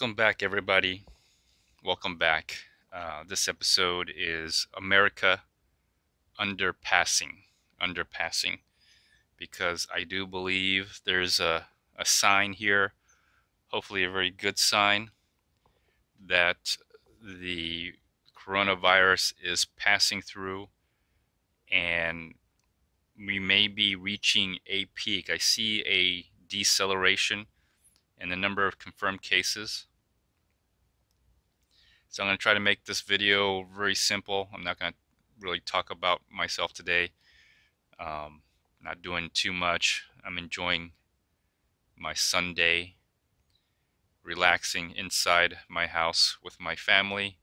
Welcome back, everybody. Welcome back. This episode is America underpassing, because I do believe there's a sign here, hopefully a very good sign, that the coronavirus is passing through and we may be reaching a peak. I see a deceleration and the number of confirmed cases. So I'm going to try to make this video very simple. I'm not going to really talk about myself today. Not doing too much. I'm enjoying my Sunday, relaxing inside my house with my family.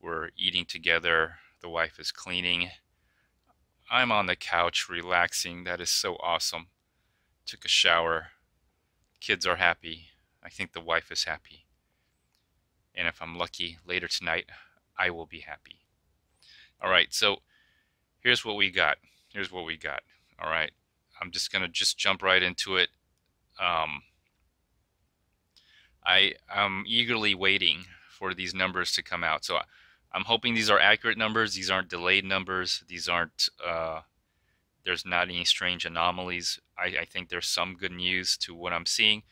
We're eating together. The wife is cleaning. I'm on the couch relaxing. That is so awesome. Took a shower. Kids are happy. I think the wife is happy. And if I'm lucky, later tonight, I will be happy. All right, so here's what we got. All right, I'm just going to jump right into it. I'm eagerly waiting for these numbers to come out. So I'm hoping these are accurate numbers. These aren't delayed numbers. These aren't... There's not any strange anomalies. I think there's some good news to what I'm seeing.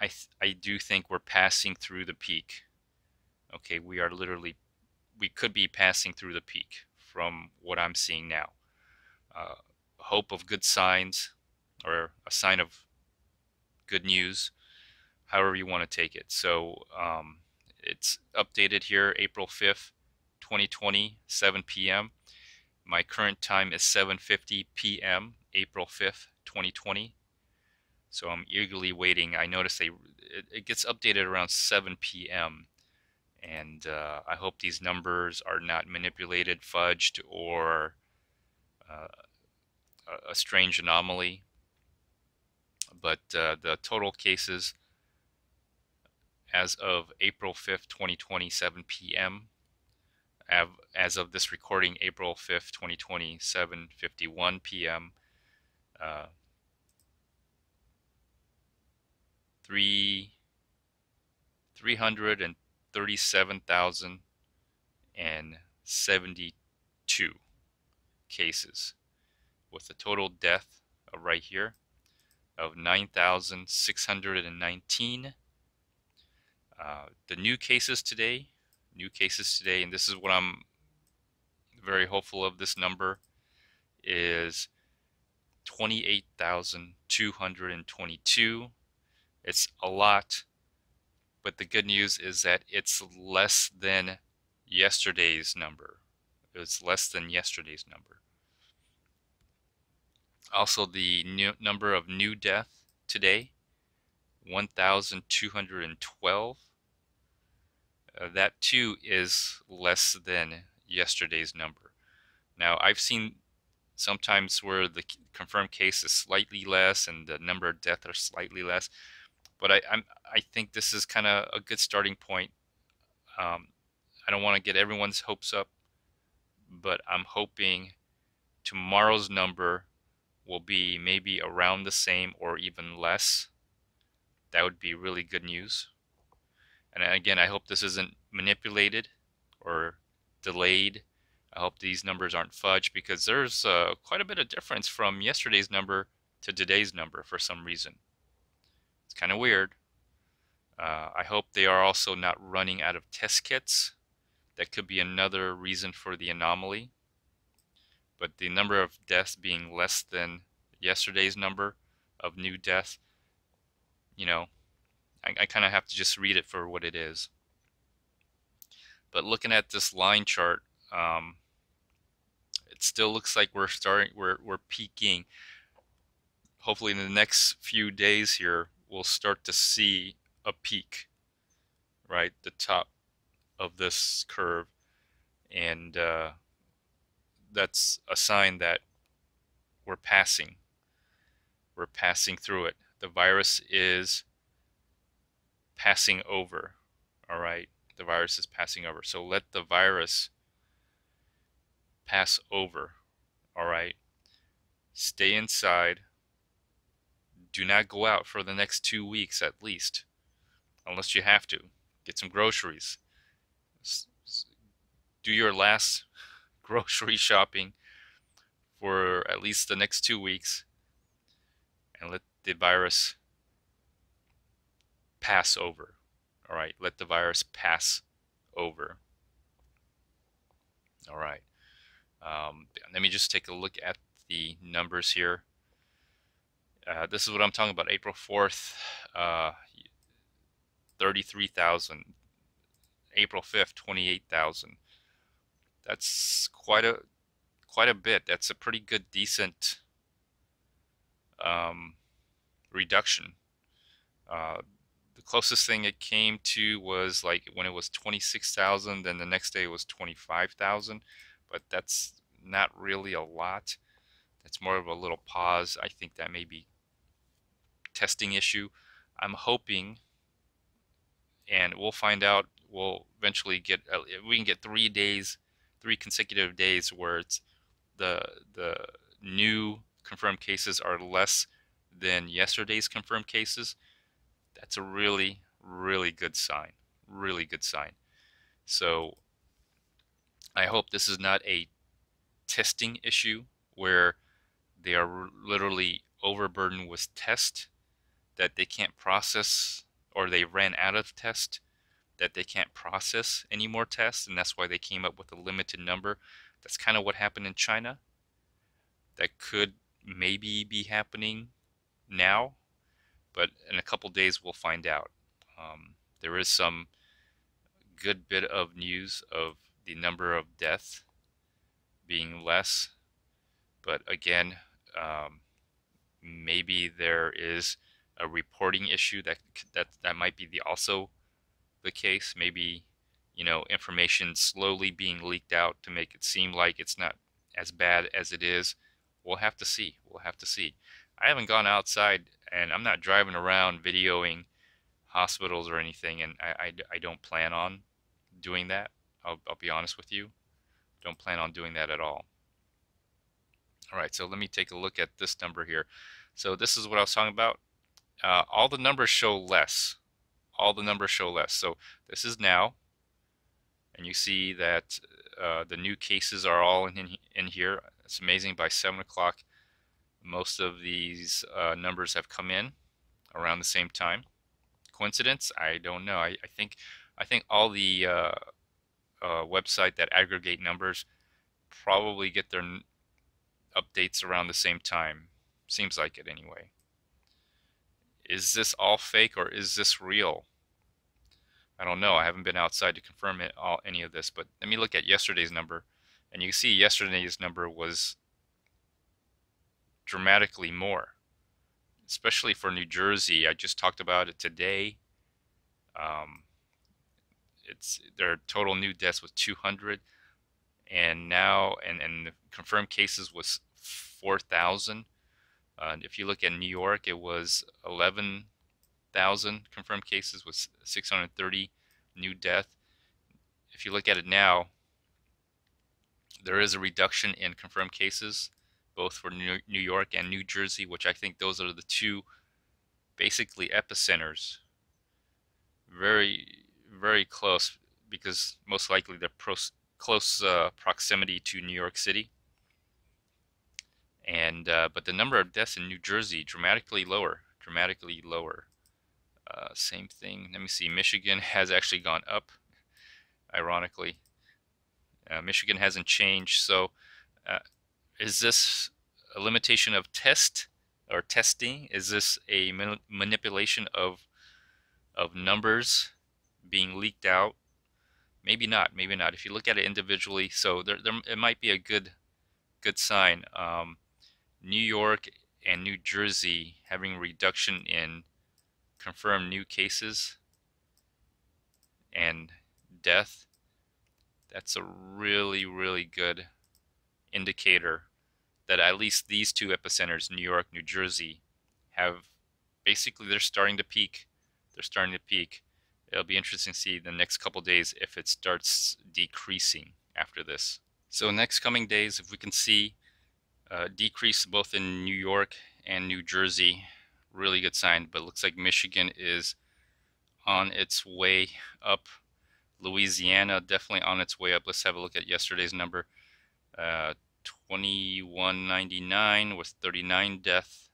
I do think we're passing through the peak. Okay, we could be passing through the peak from what I'm seeing now. Hope of good signs, or a sign of good news, however you want to take it. So it's updated here, April 5th, 2020, 7 p.m. My current time is 7:50 p.m. April 5th, 2020. So I'm eagerly waiting. I notice it gets updated around 7 p.m. And I hope these numbers are not manipulated, fudged, or a strange anomaly. But the total cases as of April 5th, 2020, 7 p.m. As of this recording, April 5th, 2020, 7:51 p.m., 337,072 cases, with a total death right here of 9,619. The new cases today, and this is what I'm very hopeful of, this number is 28,222. It's a lot, but the good news is that it's less than yesterday's number. Also, the number of new deaths today, 1,212. That too is less than yesterday's number. Now, I've seen sometimes where the confirmed case is slightly less and the number of deaths are slightly less, but I think this is kind of a good starting point. I don't want to get everyone's hopes up, but I'm hoping tomorrow's number will be maybe around the same or even less. That would be really good news. And again, I hope this isn't manipulated or delayed. I hope these numbers aren't fudged, because there's quite a bit of difference from yesterday's number to today's number for some reason. It's kind of weird. I hope they are also not running out of test kits. That could be another reason for the anomaly. But the number of deaths being less than yesterday's number of new deaths, you know, I kind of have to just read it for what it is. But looking at this line chart, it still looks like we're peaking. Hopefully in the next few days here, we'll start to see a peak, right? The top of this curve. And that's a sign that we're passing. We're passing through it. The virus is passing over. All right, the virus is passing over. So let the virus pass over. All right, stay inside. Do not go out for the next 2 weeks at least. unless you have to. Get some groceries. Do your last grocery shopping for at least the next 2 weeks and let the virus pass over. All right, let the virus pass over. All right, let me just take a look at the numbers here. This is what I'm talking about. April 4th, 33,000. April 5th, 28,000. That's quite a bit. That's a pretty good, decent reduction. The closest thing it came to was like when it was 26,000, then the next day it was 25,000, but that's not really a lot. That's more of a little pause. I think that may be testing issue. I'm hoping, and we'll find out. We'll eventually get, we can get 3 days, 3 consecutive days where it's the new confirmed cases are less than yesterday's confirmed cases. That's a really, really good sign. Really good sign. So I hope this is not a testing issue where they are literally overburdened with tests that they can't process, or they ran out of tests that they can't process any more tests, and that's why they came up with a limited number. That's kind of what happened in China. That could maybe be happening now, but in a couple days we'll find out. There is some good bit of news of the number of deaths being less, but again, maybe there is a reporting issue that might be also the case. Maybe, you know, information slowly being leaked out to make it seem like it's not as bad as it is. We'll have to see. We'll have to see. I haven't gone outside, and I'm not driving around videoing hospitals or anything, and I don't plan on doing that. I'll be honest with you. Don't plan on doing that at all. All right, so let me take a look at this number here. So this is what I was talking about. All the numbers show less. All the numbers show less. So this is now, and you see that the new cases are all in here. It's amazing. By 7 o'clock, most of these numbers have come in around the same time. Coincidence? I don't know. I think all the websites that aggregate numbers probably get their updates around the same time. Seems like it anyway. Is this all fake or is this real? I don't know. I haven't been outside to confirm it, any of this, but let me look at yesterday's number. And you can see yesterday's number was dramatically more, especially for New Jersey. I just talked about it today. Their total new deaths was 200, and now and the confirmed cases was 4,000. If you look at New York, it was 11,000 confirmed cases with 630 new deaths. If you look at it now, there is a reduction in confirmed cases, both for New York and New Jersey, which I think those are the two basically epicenters. Very, very close, because most likely they're close proximity to New York City. And but the number of deaths in New Jersey dramatically lower. Same thing. Let me see. Michigan has actually gone up. Ironically, Michigan hasn't changed. So, is this a limitation of test or testing? Is this a manipulation of numbers being leaked out? Maybe not. Maybe not. If you look at it individually, so there it might be a good sign. New York and New Jersey having a reduction in confirmed new cases and death. That's a really, really good indicator that at least these two epicenters, New York, New Jersey, have basically, they're starting to peak. They're starting to peak. It'll be interesting to see the next couple days if it starts decreasing after this. So next coming days, if we can see decrease both in New York and New Jersey, really good sign, but it looks like Michigan is on its way up. Louisiana definitely on its way up. Let's have a look at yesterday's number. 2199 with 39 death.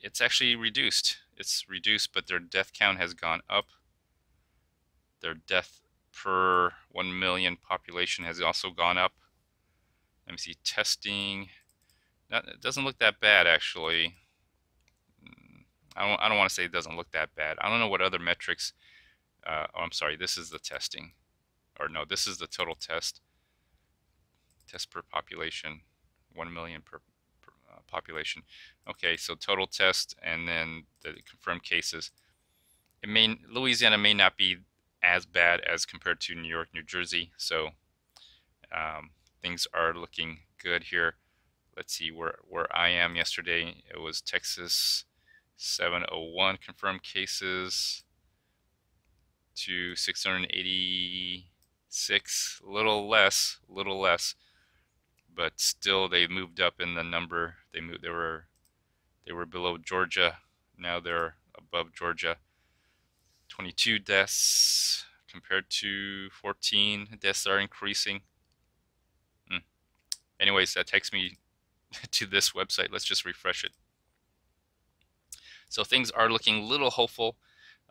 It's actually reduced. It's reduced, but their death count has gone up. Their death per 1 million population has also gone up. Let me see, testing. It doesn't look that bad, actually. I don't want to say it doesn't look that bad. I don't know what other metrics. Oh, I'm sorry, this is the testing. Or no, this is the total test. Test per population, 1 million per population. Okay, so total test and then the confirmed cases. Louisiana may not be as bad as compared to New York, New Jersey, so things are looking good here. Let's see where I am yesterday. It was Texas, 701 confirmed cases to 686, little less, but still they moved up in the number. They were below Georgia, now they're above Georgia. 22 deaths compared to 14. Deaths are increasing. Anyways, that takes me to this website. Let's just refresh it. So things are looking a little hopeful.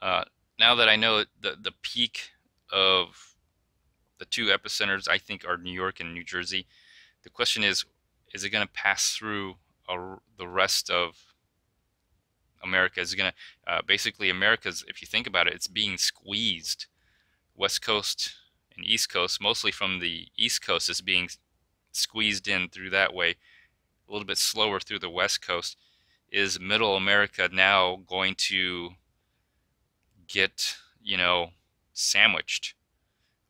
Now that I know the peak of the two epicenters, I think, are New York and New Jersey. The question is it going to pass through the rest of America? Is going to basically America's, if you think about it, it's being squeezed. West Coast and East Coast, mostly from the East Coast, is being squeezed in through that way. A little bit slower through the West Coast. Is Middle America now going to get, you know, sandwiched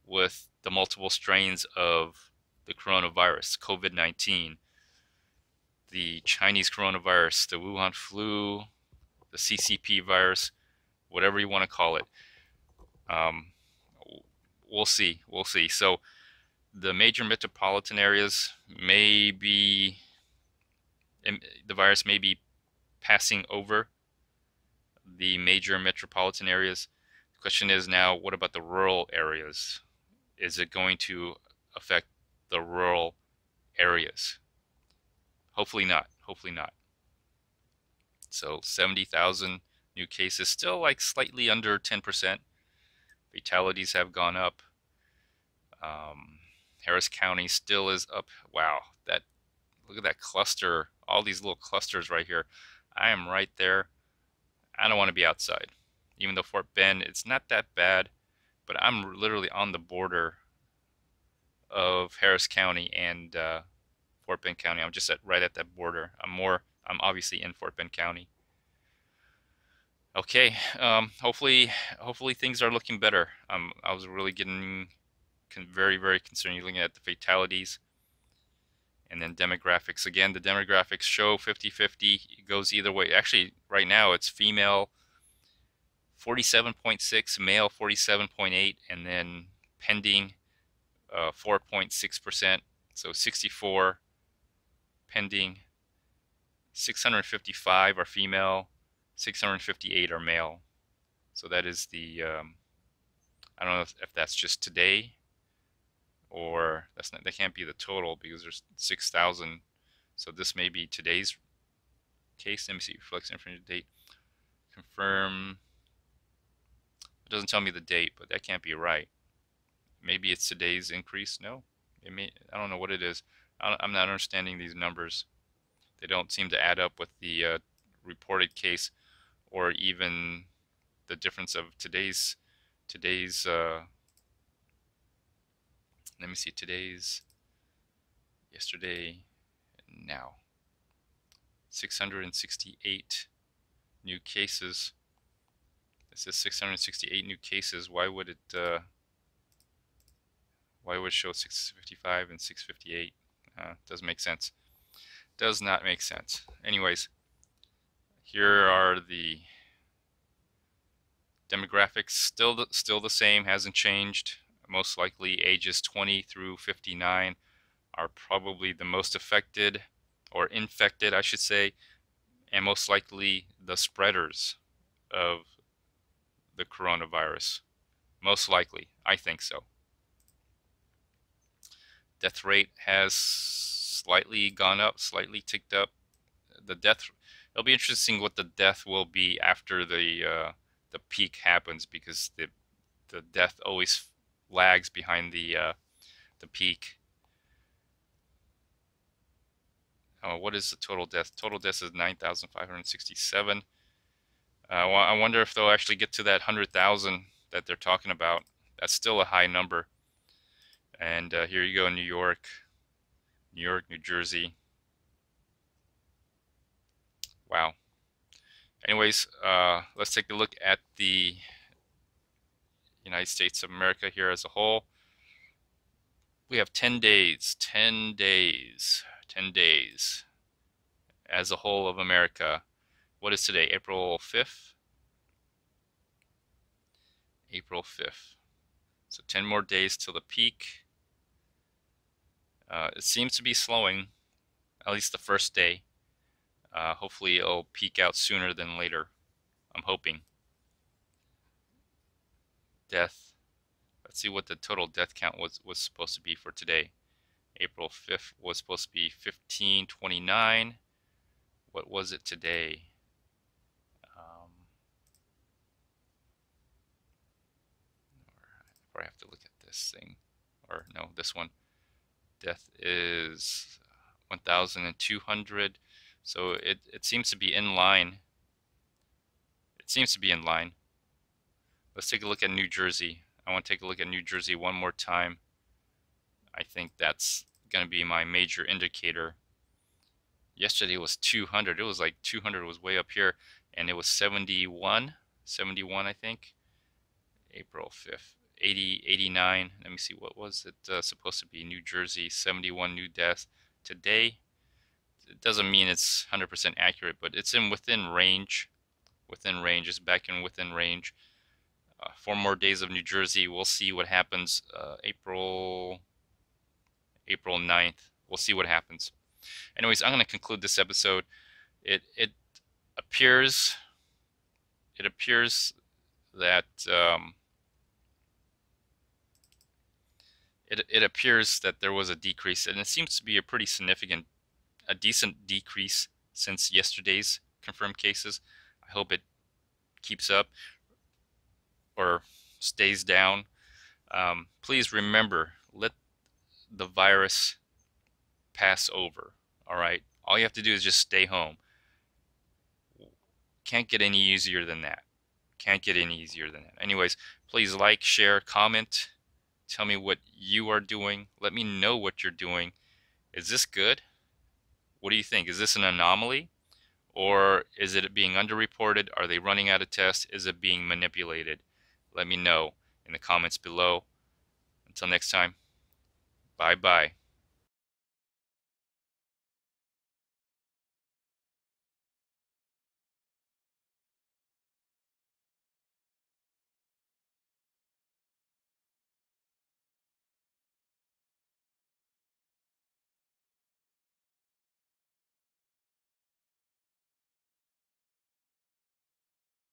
with the multiple strains of the coronavirus, COVID-19, the Chinese coronavirus, the Wuhan flu, the CCP virus, whatever you want to call it. We'll see. So the major metropolitan areas may be, the virus may be passing over the major metropolitan areas. The question is now, what about the rural areas? Is it going to affect the rural areas? Hopefully not. Hopefully not. So 70,000 new cases, still like slightly under 10%. Fatalities have gone up. Harris County still is up. Wow, that, look at that cluster, all these little clusters right here. I am right there. I don't want to be outside. Even though Fort Bend, it's not that bad, but I'm literally on the border of Harris County and Fort Bend County. I'm just right at that border. I'm obviously in Fort Bend County. Okay, hopefully things are looking better. I was really getting very, very concerned. You're looking at the fatalities and then demographics. Again, the demographics show 50-50. It goes either way. Actually, right now it's female 47.6, male 47.8, and then pending 4.6%. So 64 pending. 655 are female, 658 are male. So that is the, I don't know if that's just today, or that's not, that can't be the total because there's 6,000. So this may be today's case. Let me see, reflects infringement date, confirm. It doesn't tell me the date, but that can't be right. Maybe it's today's increase. No, it may, I don't know what it is. I'm not understanding these numbers. They don't seem to add up with the reported case, or even the difference of today's. Let me see, today's, yesterday, and now. 668 new cases. It says 668 new cases. Why would it? Why would it show 655 and 658? Doesn't make sense. Does not make sense. Anyways, here are the demographics. Still the same, hasn't changed. Most likely ages 20 through 59 are probably the most affected, or infected I should say, and most likely the spreaders of the coronavirus. Most likely. I think so. Death rate has slightly gone up, slightly ticked up. The death, it'll be interesting what the death will be after the peak happens, because the death always lags behind the peak. Oh, what is the total death? Total death is 9,567. I wonder if they'll actually get to that 100,000 that they're talking about. That's still a high number. And here you go, New York, New Jersey. Wow. Anyways, let's take a look at the United States of America here as a whole. We have 10 days as a whole of America. What is today? April 5th? April 5th. So 10 more days till the peak. It seems to be slowing, at least the first day. Hopefully it'll peak out sooner than later. I'm hoping. Death. Let's see what the total death count was supposed to be for today. April 5th was supposed to be 1529. What was it today? 1,200 is 1,200, so it seems to be in line. Let's take a look at New Jersey. I want to take a look at New Jersey one more time. I think that's going to be my major indicator. Yesterday was 200. It was like 200 was way up here, and it was 71, I think. April 5th. 80, 89. Let me see, what was it supposed to be? New Jersey, 71 new deaths today. It doesn't mean it's 100% accurate, but it's within range. It's back in within range. 4 more days of New Jersey. We'll see what happens. April 9th. We'll see what happens. Anyways, I'm going to conclude this episode. It appears that. It appears that there was a decrease, and it seems to be a pretty significant, a decent decrease since yesterday's confirmed cases. I hope it keeps up or stays down. Please remember, let the virus pass over, all right? All you have to do is just stay home. Can't get any easier than that. Anyways, please like, share, comment. Tell me what you are doing. Let me know what you're doing. Is this good? What do you think? Is this an anomaly? Or is it being underreported? Are they running out of tests? Is it being manipulated? Let me know in the comments below. Until next time, bye-bye.